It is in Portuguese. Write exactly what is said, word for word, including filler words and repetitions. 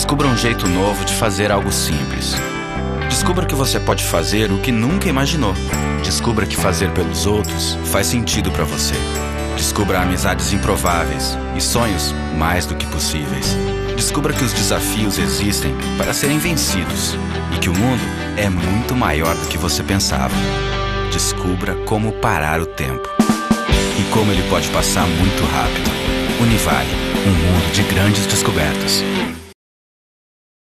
Descubra um jeito novo de fazer algo simples. Descubra que você pode fazer o que nunca imaginou. Descubra que fazer pelos outros faz sentido para você. Descubra amizades improváveis e sonhos mais do que possíveis. Descubra que os desafios existem para serem vencidos e que o mundo é muito maior do que você pensava. Descubra como parar o tempo e como ele pode passar muito rápido. Univali, um mundo de grandes descobertas.